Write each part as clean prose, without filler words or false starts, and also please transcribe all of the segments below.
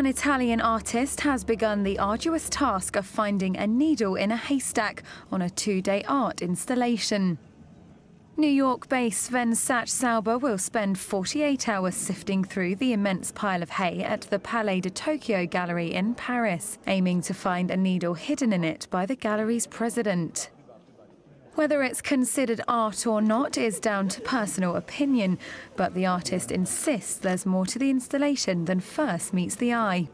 An Italian artist has begun the arduous task of finding a needle in a haystack on a two-day art installation. New York-based Sven Sachsalber will spend 48 hours sifting through the immense pile of hay at the Palais de Tokyo gallery in Paris, aiming to find a needle hidden in it by the gallery's president. Whether it's considered art or not is down to personal opinion, but the artist insists there's more to the installation than first meets the eye.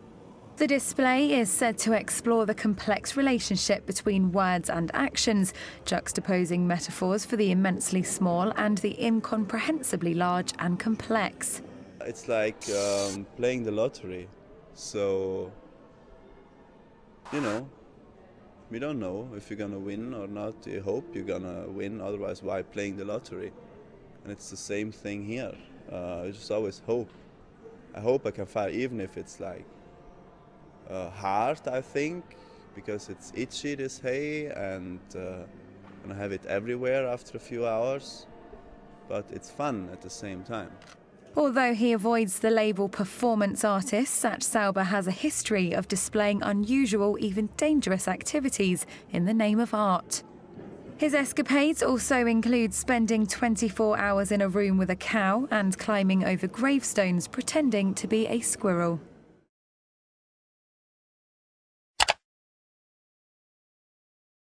The display is said to explore the complex relationship between words and actions, juxtaposing metaphors for the immensely small and the incomprehensibly large and complex. It's like playing the lottery. So, you know, we don't know if you're gonna win or not. You hope you're gonna win, otherwise why playing the lottery? And it's the same thing here. I just always hope. I hope I can find, even if it's like hard, I think, because it's itchy, this hay, and I have it everywhere after a few hours, but it's fun at the same time. Although he avoids the label performance artist, Sachsalber has a history of displaying unusual, even dangerous activities in the name of art. His escapades also include spending 24 hours in a room with a cow and climbing over gravestones pretending to be a squirrel.